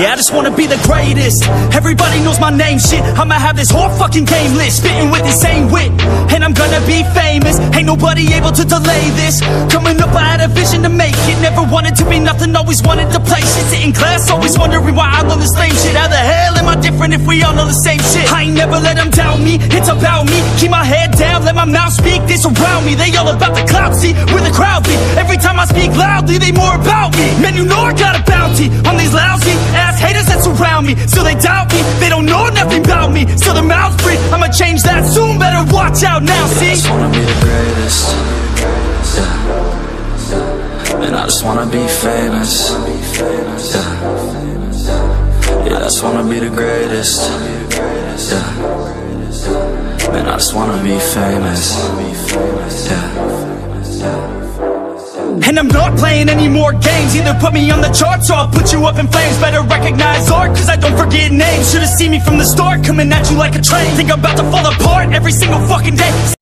Yeah, I just wanna be the greatest. Everybody knows my name, shit. I'ma have this whole fucking game list, spitting with insane wit, and I'm gonna be famous. Ain't nobody able to delay this. Coming up, I had a vision to make it. Never wanted to be nothing, always wanted to play shit. Sitting in class, always wondering why I love this lame shit. How the hell am I different if we all know the same shit? I ain't never let them doubt me, it's about me. Keep my head down, let my mouth speak. This around me, they all about the clout, see, where the crowd be. Every time I speak loudly, they more about me. Man, you know I got a bounty on these lousy ass haters that surround me. So they doubt me, they don't know nothing about me. So their mouths free, I'ma change that soon, better watch out now, see? I just wanna be the greatest, yeah. And I just wanna be famous, yeah. Yeah, I just wanna be the greatest, yeah. And I just wanna be famous, yeah. And I'm not playing any more games. Either put me on the charts or I'll put you up in flames. Better recognize art, cause I don't forget names. Should've seen me from the start, coming at you like a train. Think I'm about to fall apart every single fucking day.